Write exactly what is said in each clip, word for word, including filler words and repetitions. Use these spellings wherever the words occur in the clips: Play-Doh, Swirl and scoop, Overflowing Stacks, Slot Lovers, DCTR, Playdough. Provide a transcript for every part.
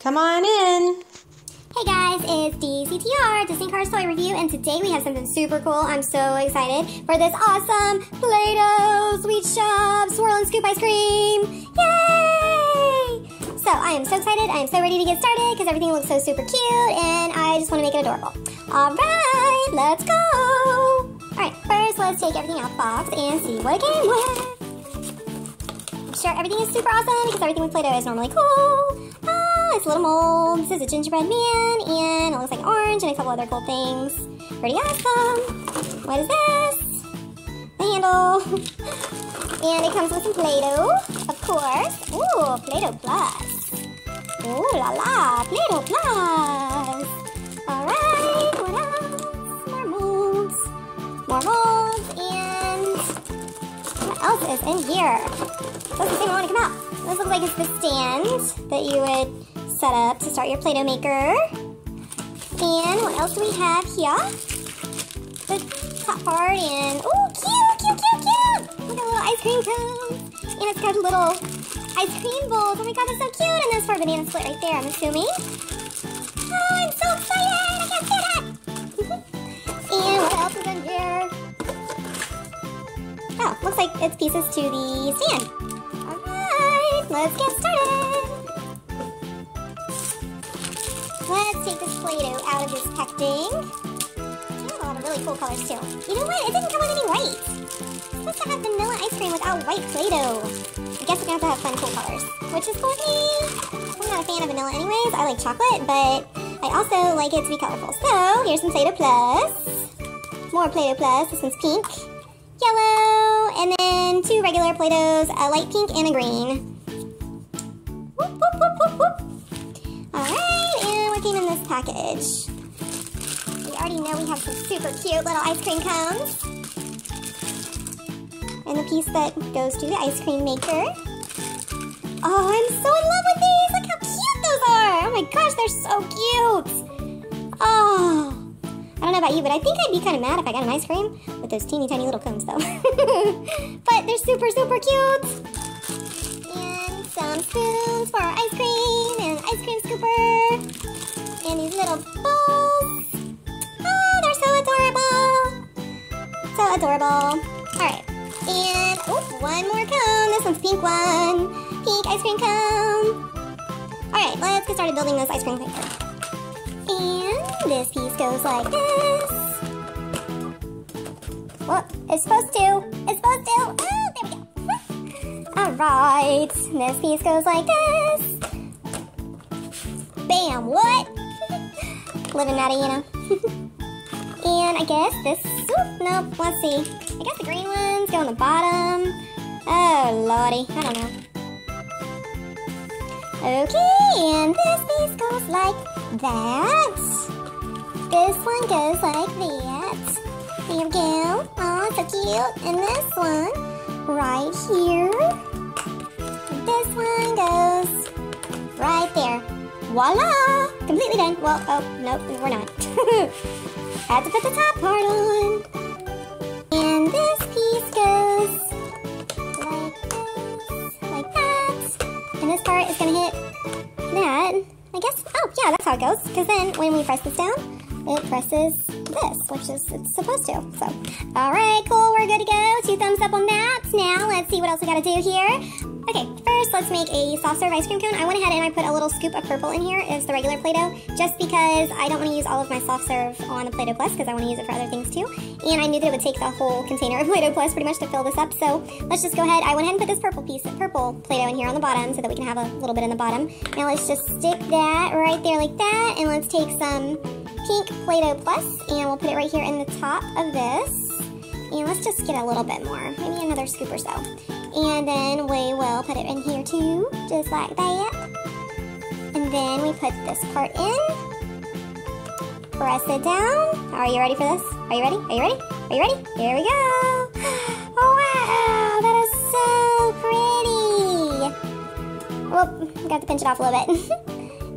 Come on in. Hey guys, it's D C T R, Disney Cars Toy Review, and today we have something super cool. I'm so excited for this awesome Play-Doh Sweet Shop Swirl and Scoop Ice Cream. Yay! So I am so excited. I am so ready to get started because everything looks so super cute, and I just want to make it adorable. All right, let's go. All right, first let's take everything out of the box and see what it came with. I'm sure everything is super awesome because everything with Play-Doh is normally cool. It's a little mold. This is a gingerbread man, and it looks like orange and a couple other cool things. Pretty awesome. What is this? The handle. And it comes with some Play-Doh, of course. Ooh, Play-Doh Plus. Ooh la la, Play-Doh Plus. All right, what else? More molds. More molds, and what else is in here? That's the thing I want to come out. This looks like it's the stand that you would set up to start your Play-Doh maker. And what else do we have here? The top part, and oh, cute, cute, cute, cute! Look at the little ice cream cones. And it's got little ice cream bowls. Oh my god, that's so cute! And that's for a banana split right there, I'm assuming. Oh, I'm so excited! I can't see that! And what else is in here? Oh, looks like it's pieces to the stand. Alright, let's get started! Let's take this Play-Doh out of this packaging. It has a lot of really cool colors too. You know what? It didn't come with any white. It's supposed to have vanilla ice cream without white Play-Doh. I guess we're gonna have to have fun cool colors, which is cool with me. I'm not a fan of vanilla anyways. I like chocolate, but I also like it to be colorful. So here's some Play-Doh Plus. More Play-Doh Plus. This one's pink, yellow, and then two regular Play-Dohs, a light pink and a green. Whoop, whoop, whoop, whoop, whoop. In this package, we already know we have some super cute little ice cream cones, and the piece that goes to the ice cream maker. Oh, I'm so in love with these! Look how cute those are! Oh my gosh, they're so cute! Oh, I don't know about you, but I think I'd be kind of mad if I got an ice cream with those teeny tiny little cones, though. But they're super super cute. And some spoons for our ice cream and an ice cream scooper. And these little balls. Oh, they're so adorable. So adorable. Alright. And, oops, one more cone. This one's pink one. Pink ice cream cone. Alright, let's get started building this ice cream cone. And this piece goes like this. Well, it's supposed to. It's supposed to. Oh, there we go. Alright. This piece goes like this. Bam, what? Living that, you know. And I guess this, oop, nope, let's see. I guess the green ones go on the bottom. Oh, lordy, I don't know. Okay, and this piece goes like that. This one goes like that. There we go. Aw, so cute. And this one right here. And this one goes right there. Voila! Completely done. Well, oh, nope, we're not. Had to put the top part on. And this piece goes like this, like that. And this part is going to hit that, I guess. Oh, yeah, that's how it goes. Because then when we press this down, it presses this, which is it's supposed to. So, all right, cool, we're good to go. Two thumbs up on that. Now, let's see what else we got to do here. Okay, first let's make a soft serve ice cream cone. I went ahead and I put a little scoop of purple in here. It's the regular Play-Doh, just because I don't want to use all of my soft serve on the Play-Doh Plus because I want to use it for other things too. And I knew that it would take the whole container of Play-Doh Plus pretty much to fill this up. So let's just go ahead. I went ahead and put this purple piece of purple Play-Doh in here on the bottom so that we can have a little bit in the bottom. Now let's just stick that right there like that. And let's take some pink Play-Doh Plus and we'll put it right here in the top of this. And let's just get a little bit more, maybe another scoop or so. And then we will put it in here too, just like that. And then we put this part in. Press it down. Are you ready for this? Are you ready? Are you ready? Are you ready? Here we go. Wow, that is so pretty. Well, I got to pinch it off a little bit.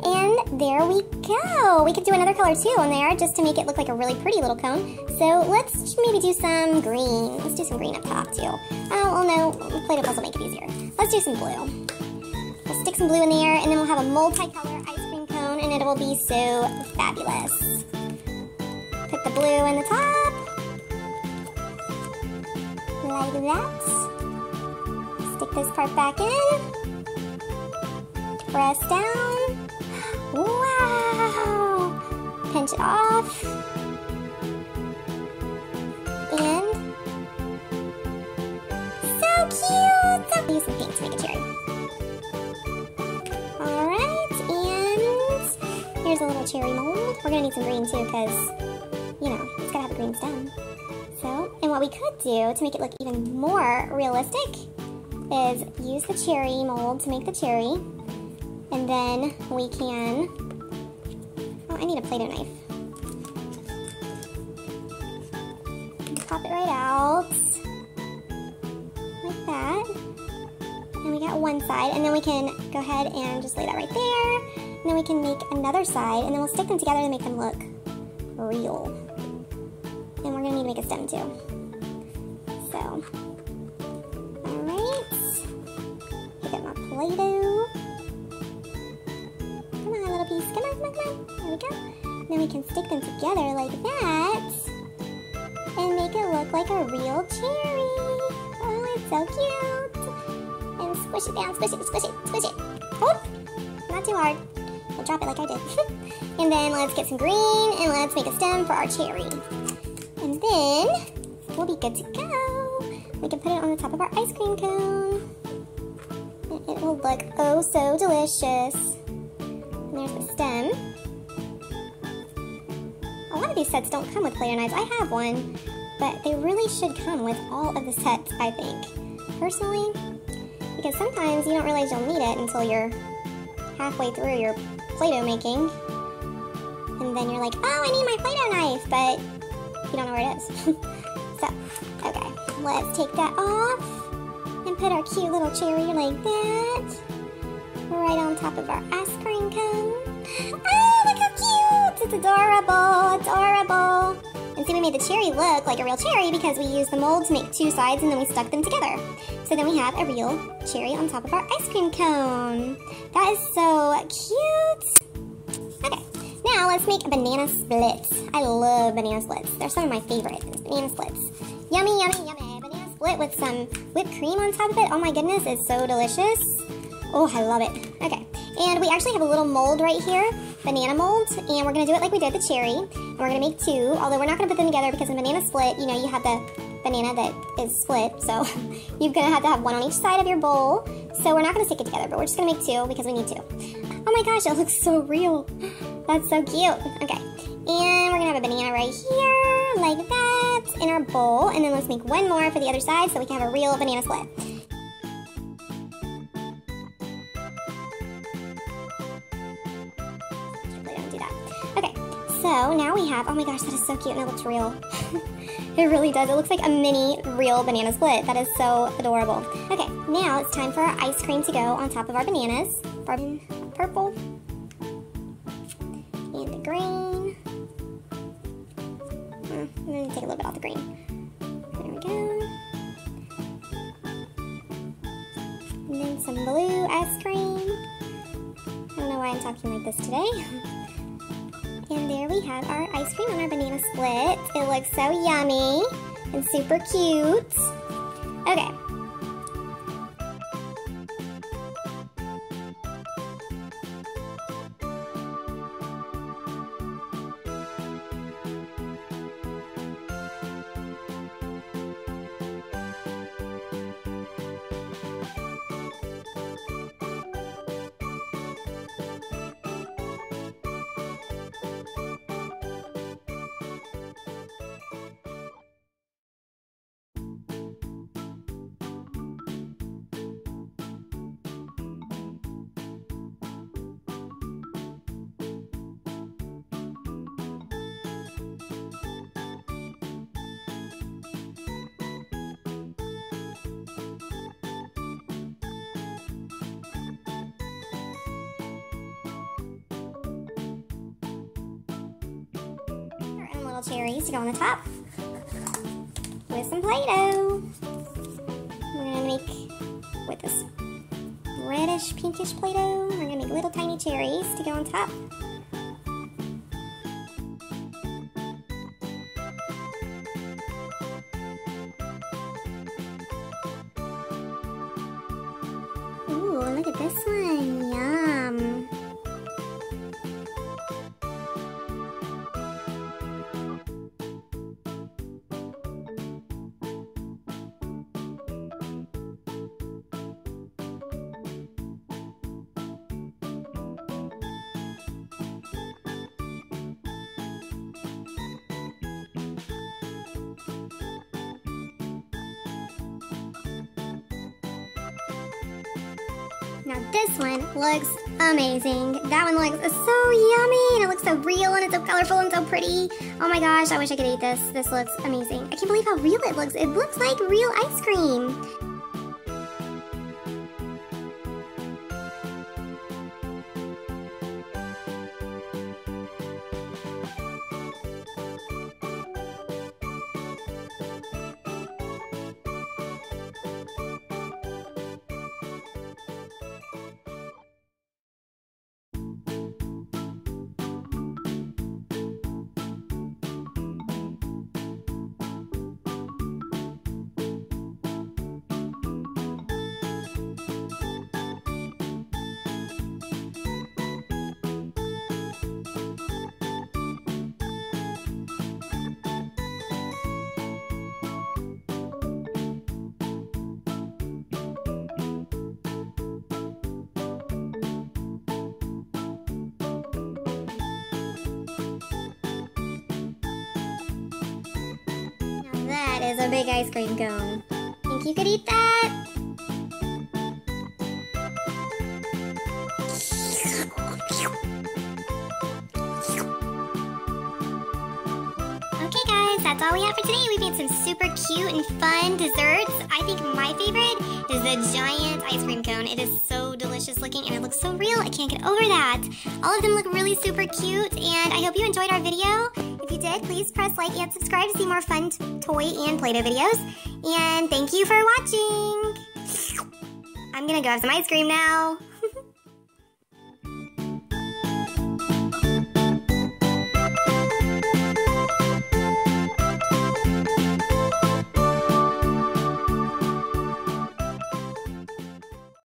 And there we go. We could do another color too on there just to make it look like a really pretty little cone. So let's maybe do some green. Let's do some green up top too. Oh, well, no, Play-Doh Plus will make it easier. Let's do some blue. We'll stick some blue in there, and then we'll have a multi-color ice cream down and it will be so fabulous. Put the blue in the top, like that. Stick this part back in, press down, wow! Pinch it off, and so cute! So use some paint to make a cherry. Alright, and here's a little cherry mold. We're gonna need some green too because, you know, it's gotta have a green stem. So, and what we could do to make it look even more realistic is use the cherry mold to make the cherry, and then we can, oh, I need a Play-Doh knife. Pop it right out, like that. And we got one side, and then we can go ahead and just lay that right there, and then we can make another side, and then we'll stick them together to make them look real. And we're gonna need to make a stem too. So, alright. Pick up my Play-Doh. Come on, little piece. Come on, come on, come on. There we go. And then we can stick them together like that and make it look like a real cherry. Oh, it's so cute. And squish it down, squish it, squish it, squish it. Oh, not too hard. We'll drop it like I did. And then let's get some green, and let's make a stem for our cherry. And then we'll be good to go. We can put it on the top of our ice cream cone. And it will look oh so delicious. And there's the stem. A lot of these sets don't come with Play-Doh knives. I have one, but they really should come with all of the sets, I think, personally. Because sometimes you don't realize you'll need it until you're halfway through your Play-Doh making. And then you're like, oh, I need my Play-Doh knife, but you don't know where it is. So, okay, let's take that off and put our cute little cherry like that right on top of our ice cream cone. Oh, look how cute! It's adorable, adorable. And see, we made the cherry look like a real cherry because we used the mold to make two sides and then we stuck them together. So then we have a real cherry on top of our ice cream cone. That is so cute. Now let's make banana splits. I love banana splits. They're some of my favorites, banana splits. Yummy, yummy, yummy. Banana split with some whipped cream on top of it. Oh my goodness, it's so delicious. Oh, I love it. Okay, and we actually have a little mold right here, banana mold, and we're gonna do it like we did the cherry. And we're gonna make two, although we're not gonna put them together because in banana split, you know, you have the banana that is split, so you're gonna have to have one on each side of your bowl. So we're not gonna stick it together, but we're just gonna make two because we need two. Oh my gosh, it looks so real. That's so cute. Okay, and we're gonna have a banana right here, like that, in our bowl, and then let's make one more for the other side so we can have a real banana split. Don't do that. Okay, so now we have, oh my gosh, that is so cute and it looks real. It really does. It looks like a mini real banana split. That is so adorable. Okay, now it's time for our ice cream to go on top of our bananas. Purple and the green. I'm going to take a little bit off the green. There we go. And then some blue ice cream. I don't know why I'm talking like this today. And there we have our ice cream on our banana split. It looks so yummy and super cute. Okay. Cherries to go on the top with some Play-Doh. We're gonna make with this reddish pinkish Play-Doh. We're gonna make little tiny cherries to go on top. look at this one. Yum. Now this one looks amazing. That one looks so yummy, and it looks so real, and it's so colorful and so pretty. Oh my gosh, I wish I could eat this. This looks amazing. I can't believe how real it looks. It looks like real ice cream. That is a big ice cream cone. Think you could eat that? Okay guys, that's all we have for today. We've made some super cute and fun desserts. I think my favorite is the giant ice cream cone. It is so delicious looking and it looks so real. I can't get over that. All of them look really super cute, and I hope you enjoyed our video. If you did, please press like and subscribe to see more fun toy and Play-Doh videos. And thank you for watching. I'm gonna go have some ice cream now.